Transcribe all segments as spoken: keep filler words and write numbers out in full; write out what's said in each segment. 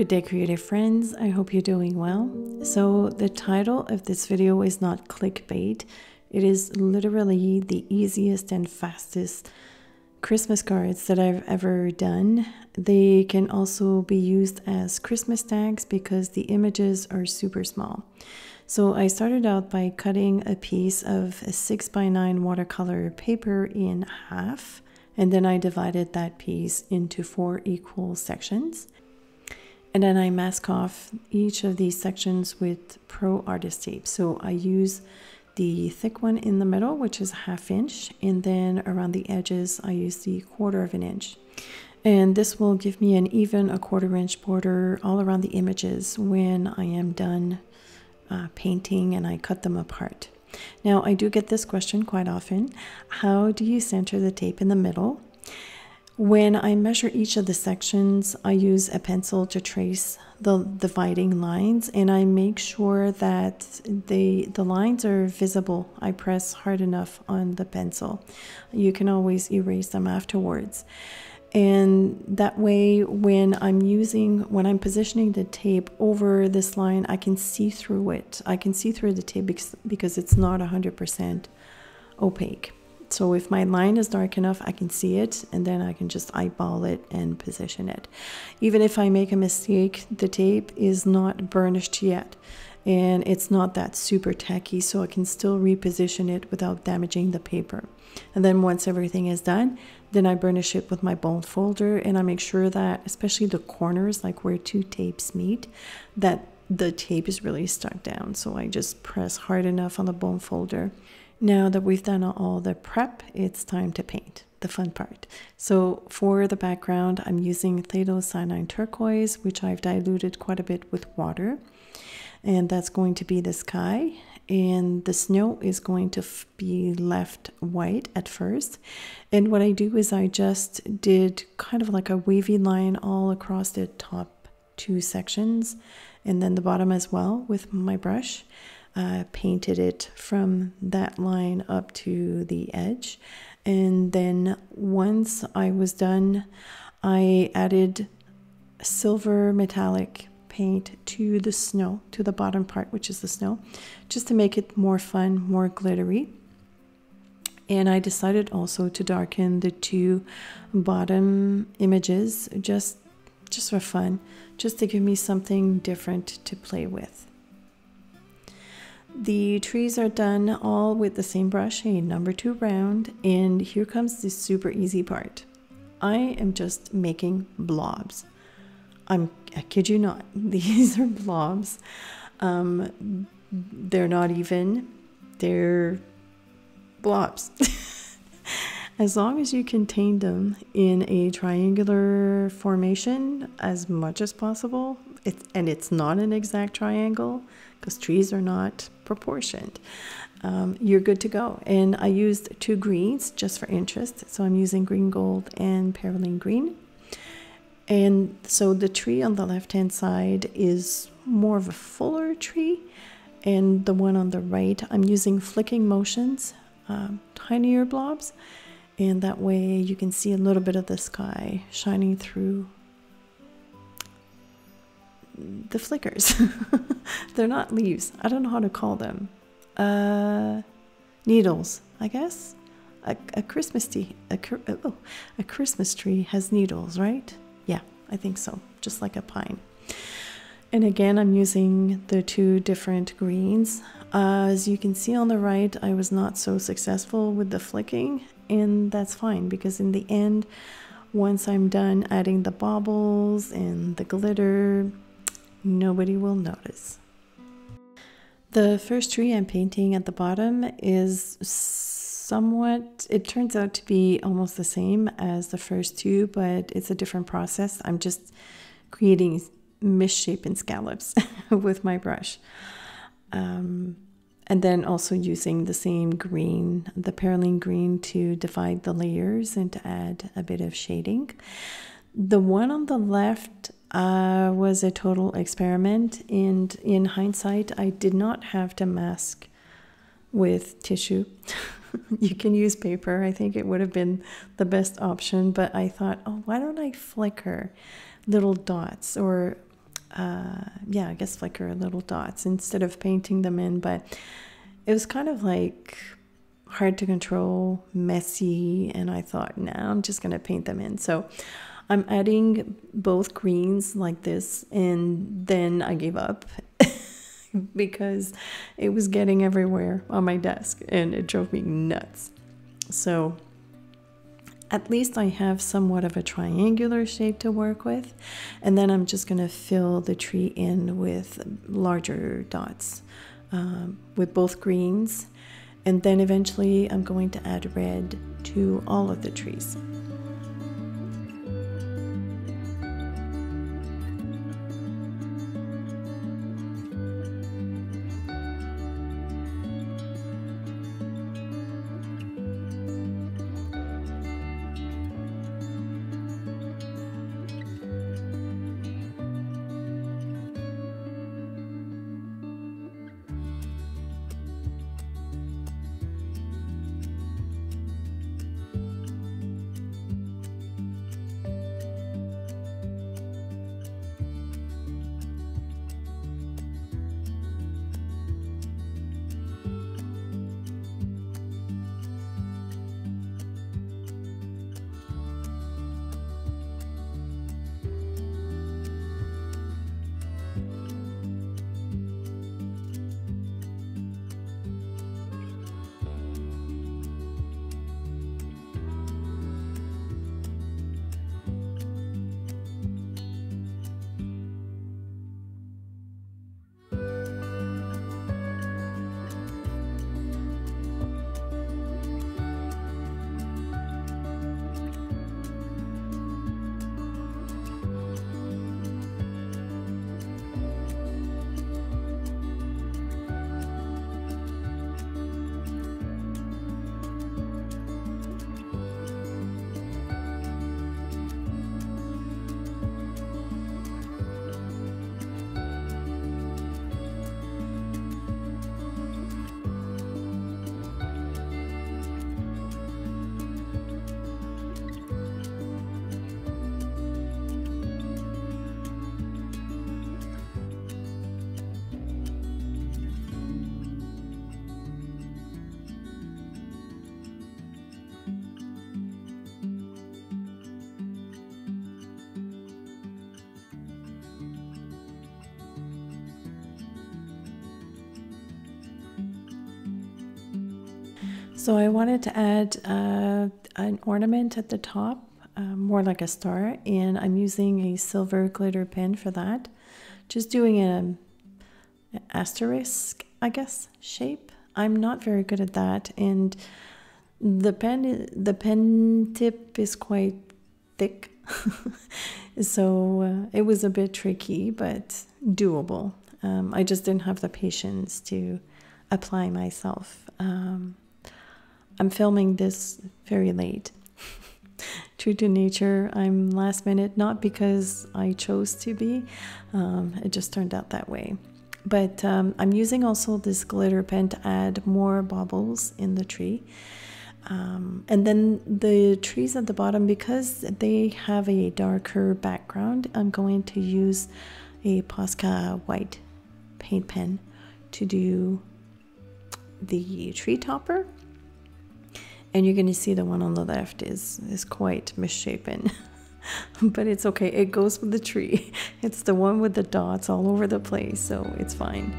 Good day, creative friends. I hope you're doing well. So the title of this video is not clickbait. It is literally the easiest and fastest Christmas cards that I've ever done. They can also be used as Christmas tags because the images are super small. So I started out by cutting a piece of a six by nine watercolor paper in half, and then I divided that piece into four equal sections. And then I mask off each of these sections with Pro Artist Tape. So I use the thick one in the middle, which is a half inch. And then around the edges, I use the quarter of an inch. And this will give me an even a quarter inch border all around the images when I am done uh, painting and I cut them apart. Now, I do get this question quite often. How do you center the tape in the middle? When I measure each of the sections, I use a pencil to trace the dividing lines, and I make sure that they, the lines are visible. I press hard enough on the pencil. You can always erase them afterwards. And that way, when I'm using, when I'm positioning the tape over this line, I can see through it. I can see through the tape because, because it's not one hundred percent opaque. So if my line is dark enough, I can see it, and then I can just eyeball it and position it. Even if I make a mistake, the tape is not burnished yet, and it's not that super tacky, so I can still reposition it without damaging the paper. And then once everything is done, then I burnish it with my bone folder, and I make sure that, especially the corners, like where two tapes meet, that the tape is really stuck down. So I just press hard enough on the bone folder. Now that we've done all the prep, it's time to paint, the fun part. So for the background, I'm using Thalo Cyanine Turquoise, which I've diluted quite a bit with water. And that's going to be the sky. And the snow is going to be left white at first. And what I do is I just did kind of like a wavy line all across the top two sections, and then the bottom as well with my brush. Uh, painted it from that line up to the edge, and then once I was done, I added silver metallic paint to the snow, to the bottom part, which is the snow, just to make it more fun, more glittery. And I decided also to darken the two bottom images just just for fun, just to give me something different to play with. The trees are done all with the same brush, a number two round, and here comes the super easy part. I am just making blobs. I'm, I kid you not, these are blobs. Um, they're not even, they're blobs. As long as you contain them in a triangular formation as much as possible, it's, and it's not an exact triangle, because trees are not proportioned, um, you're good to go. And I used two greens just for interest. So I'm using green gold and perylene green. And so the tree on the left-hand side is more of a fuller tree. And the one on the right, I'm using flicking motions, um, tinier blobs. And that way you can see a little bit of the sky shining through the flickers. They're not leaves. I don't know how to call them. Uh, needles, I guess. A, a Christmas tree. A, oh, a Christmas tree has needles, right? Yeah, I think so. Just like a pine. And again, I'm using the two different greens. Uh, as you can see on the right, I was not so successful with the flicking, and that's fine, because in the end, once I'm done adding the baubles and the glitter, nobody will notice. The first tree I'm painting at the bottom is somewhat, it turns out to be almost the same as the first two, but it's a different process. I'm just creating misshapen scallops with my brush. Um, and then also using the same green, the perylene green, to divide the layers and to add a bit of shading. The one on the left uh, was a total experiment, and in hindsight, I did not have to mask with tissue. You can use paper. I think it would have been the best option, but I thought, oh, why don't I flicker little dots or uh, yeah, I guess like her little dots instead of painting them in, but it was kind of like hard to control, messy, and I thought, no, nah, I'm just going to paint them in. So I'm adding both greens like this, and then I gave up because it was getting everywhere on my desk and it drove me nuts. So at least I have somewhat of a triangular shape to work with, and then I'm just going to fill the tree in with larger dots um, with both greens, and then eventually I'm going to add red to all of the trees. So I wanted to add uh, an ornament at the top, uh, more like a star, and I'm using a silver glitter pen for that. Just doing a, an asterisk, I guess, shape. I'm not very good at that, and the pen, the pen tip is quite thick, so uh, it was a bit tricky, but doable. Um, I just didn't have the patience to apply myself. Um, I'm filming this very late. True to nature, I'm last minute, not because I chose to be. Um, it just turned out that way. But um, I'm using also this glitter pen to add more bubbles in the tree. Um, and then the trees at the bottom, because they have a darker background, I'm going to use a Posca white paint pen to do the tree topper. And you're going to see the one on the left is, is quite misshapen, but it's okay. It goes with the tree. It's the one with the dots all over the place, so it's fine.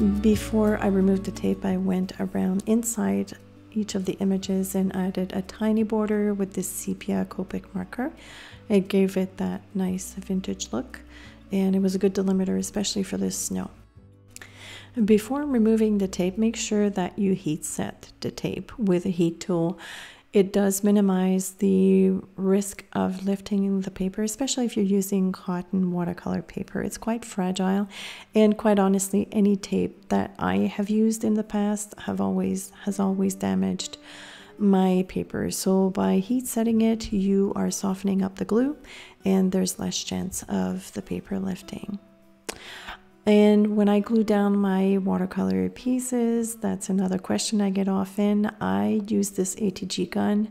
Before I removed the tape, I went around inside each of the images and added a tiny border with this sepia Copic marker. It gave it that nice vintage look, and it was a good delimiter, especially for this snow. Before removing the tape, make sure that you heat set the tape with a heat tool. It does minimize the risk of lifting the paper, especially if you're using cotton watercolor paper. It's quite fragile, and quite honestly, any tape that I have used in the past have always has always damaged my paper. So by heat setting it, you are softening up the glue, and there's less chance of the paper lifting. And when I glue down my watercolor pieces, that's another question I get often. I use this A T G gun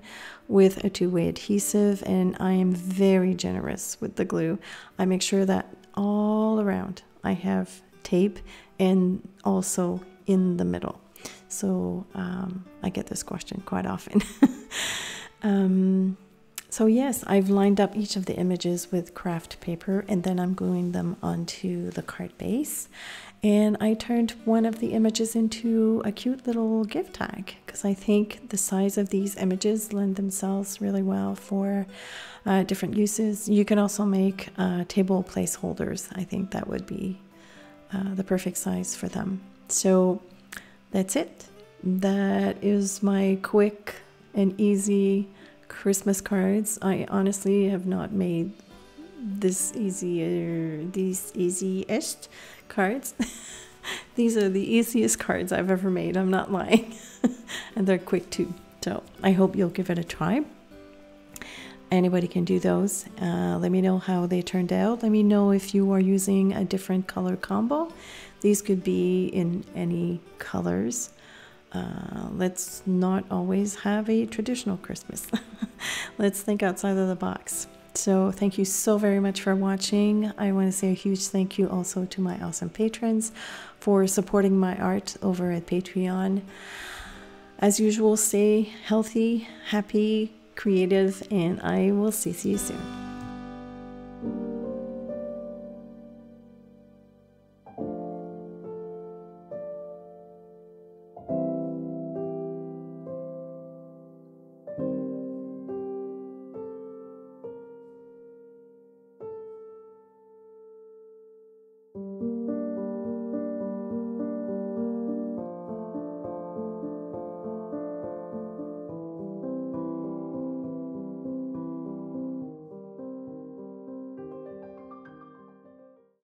with a two-way adhesive, and I am very generous with the glue. I make sure that all around I have tape, and also in the middle. So um, I get this question quite often. um, So yes, I've lined up each of the images with craft paper, and then I'm gluing them onto the card base. And I turned one of the images into a cute little gift tag, because I think the size of these images lend themselves really well for uh, different uses. You can also make uh, table placeholders. I think that would be uh, the perfect size for them. So that's it. That is my quick and easy Christmas cards. I honestly have not made this easier, these easiest cards. These are the easiest cards I've ever made, I'm not lying. And they're quick too. So I hope you'll give it a try. Anybody can do those. Uh, let me know how they turned out. Let me know if you are using a different color combo. These could be in any colors. Uh, let's not always have a traditional Christmas. Let's think outside of the box. So thank you so very much for watching. I want to say a huge thank you also to my awesome patrons for supporting my art over at Patreon. As usual, stay healthy, happy, creative, and I will see you soon.